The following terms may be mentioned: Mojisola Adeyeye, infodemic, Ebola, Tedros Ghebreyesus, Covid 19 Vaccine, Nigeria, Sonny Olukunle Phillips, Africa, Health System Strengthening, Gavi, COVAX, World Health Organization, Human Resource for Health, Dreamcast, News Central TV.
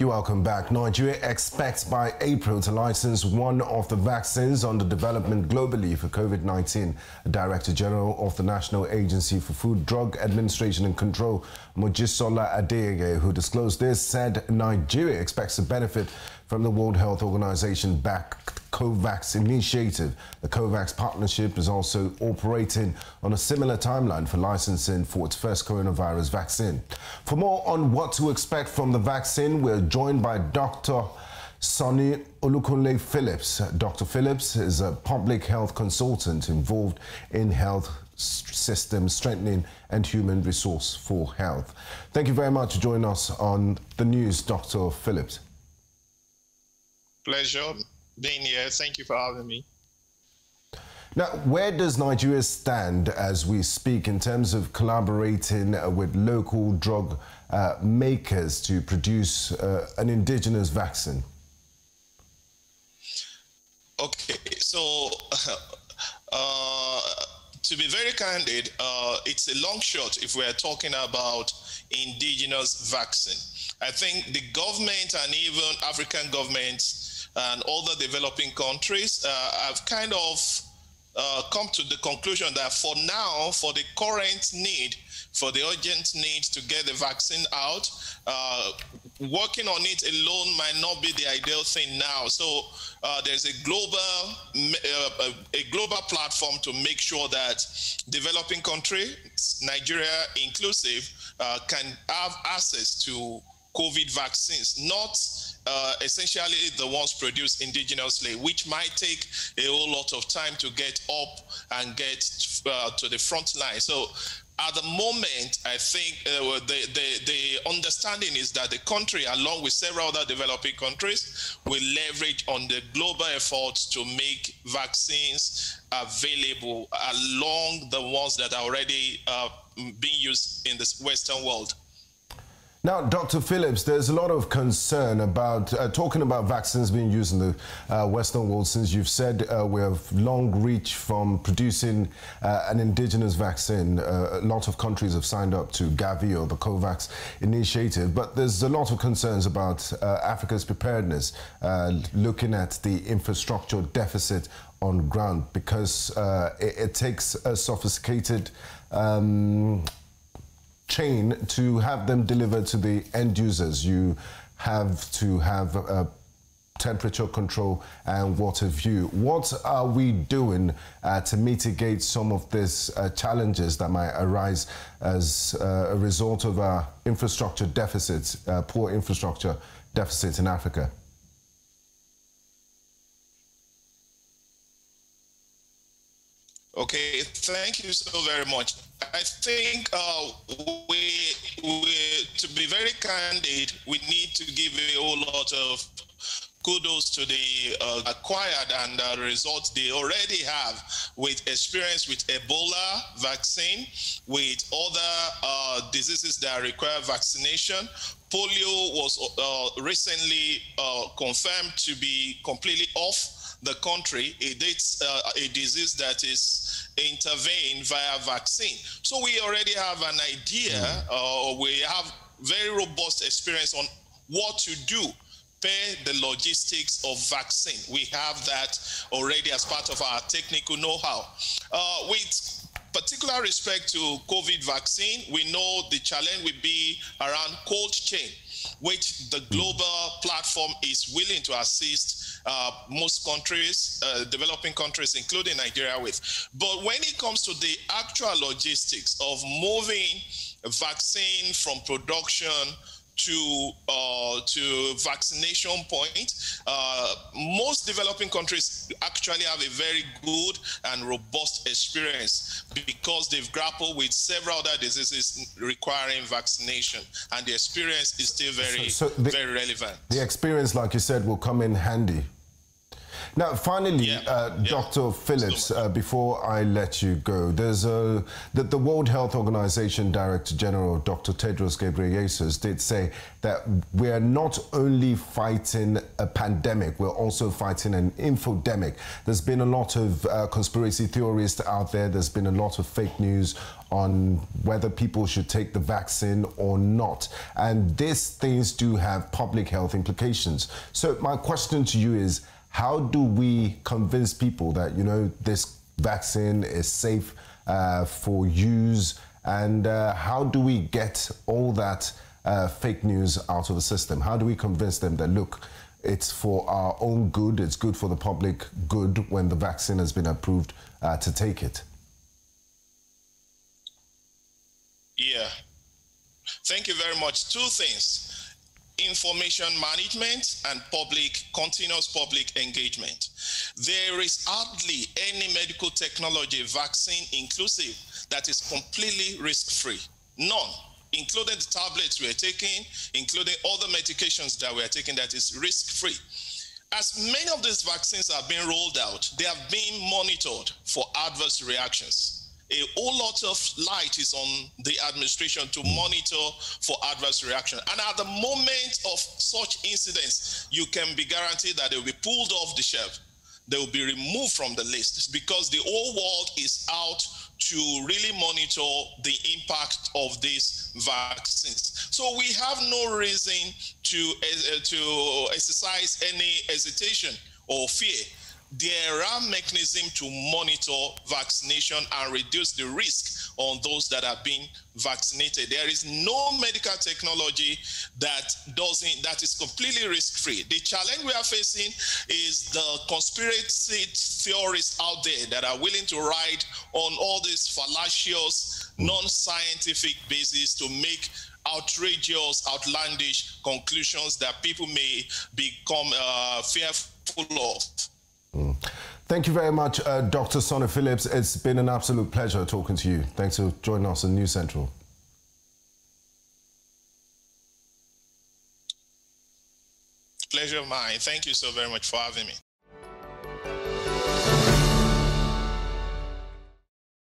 You're welcome back. Nigeria expects by April to license one of the vaccines under development globally for COVID-19. Director General of the National Agency for Food, Drug Administration and Control, Mojisola Adeyeye, who disclosed this, said Nigeria expects to benefit from the World Health Organization backed COVAX initiative. The COVAX partnership is also operating on a similar timeline for licensing for its first coronavirus vaccine. For more on what to expect from the vaccine, we're joined by Dr. Sonny Olukunle Phillips. Dr. Phillips is a public health consultant involved in health system strengthening and human resource for health. Thank you very much for joining us on the news, Dr. Phillips. Pleasure being here. Thank you for having me. Now, where does Nigeria stand as we speak in terms of collaborating with local drug makers to produce an indigenous vaccine? Okay, so to be very candid, it's a long shot if we're talking about indigenous vaccine. I think the government and even African governments and other developing countries have kind of come to the conclusion that for now, for the current need, for the urgent need to get the vaccine out, working on it alone might not be the ideal thing now. So there's a global platform to make sure that developing countries, Nigeria inclusive, can have access to COVID vaccines, not essentially the ones produced indigenously, which might take a whole lot of time to get up and get to the front line. So at the moment, I think the understanding is that the country, along with several other developing countries, will leverage on the global efforts to make vaccines available along the ones that are already being used in the Western world. Now, Dr. Phillips, there's a lot of concern about talking about vaccines being used in the Western world, since you've said we have long reach from producing an indigenous vaccine. A lot of countries have signed up to Gavi or the COVAX initiative, but there's a lot of concerns about Africa's preparedness, looking at the infrastructure deficit on ground, because it takes a sophisticated chain to have them delivered to the end users. You have to have temperature control and water view. What are we doing to mitigate some of these challenges that might arise as a result of our infrastructure deficits, poor infrastructure deficits in Africa? Okay, thank you so very much. I think to be very candid, we need to give a whole lot of kudos to the acquired and results they already have with experience with Ebola vaccine, with other diseases that require vaccination. Polio was recently confirmed to be completely off the country. It's a disease that is intervened via vaccine. So we already have an idea, we have very robust experience on what to do, pay the logistics of vaccine. We have that already as part of our technical know-how. With particular respect to COVID vaccine, we know the challenge will be around cold chain, which the global platform is willing to assist most countries, developing countries, including Nigeria, with. But when it comes to the actual logistics of moving a vaccine from production to vaccination point, most developing countries actually have a very good and robust experience, because they've grappled with several other diseases requiring vaccination, and the experience is still very relevant. The experience, like you said, will come in handy. Now, finally, Dr. Phillips, before I let you go, there's the World Health Organization Director General, Dr. Tedros Ghebreyesus, did say that we are not only fighting a pandemic, we're also fighting an infodemic. There's been a lot of conspiracy theorists out there. There's been a lot of fake news on whether people should take the vaccine or not. And these things do have public health implications. So my question to you is, how do we convince people that, you know, this vaccine is safe for use, and how do we get all that fake news out of the system? How do we convince them that, look, it's for our own good, it's good for the public good when the vaccine has been approved to take it? Yeah. Thank you very much. Two things. Information management and continuous public engagement. There is hardly any medical technology, vaccine inclusive, that is completely risk-free. None, including the tablets we are taking, including other medications that we are taking, that is risk-free. As many of these vaccines have been rolled out, they have been monitored for adverse reactions. A whole lot of light is on the administration to monitor for adverse reaction. And at the moment of such incidents, you can be guaranteed that they will be pulled off the shelf. They will be removed from the list because the whole world is out to really monitor the impact of these vaccines. So we have no reason to exercise any hesitation or fear. There are mechanisms to monitor vaccination and reduce the risk on those that have been vaccinated. There is no medical technology that is completely risk-free. The challenge we are facing is the conspiracy theorists out there that are willing to ride on all these fallacious, non-scientific basis to make outrageous, outlandish conclusions that people may become fearful of. Thank you very much, Dr. Sonny Phillips. It's been an absolute pleasure talking to you. Thanks for joining us on News Central. Pleasure of mine. Thank you so very much for having me.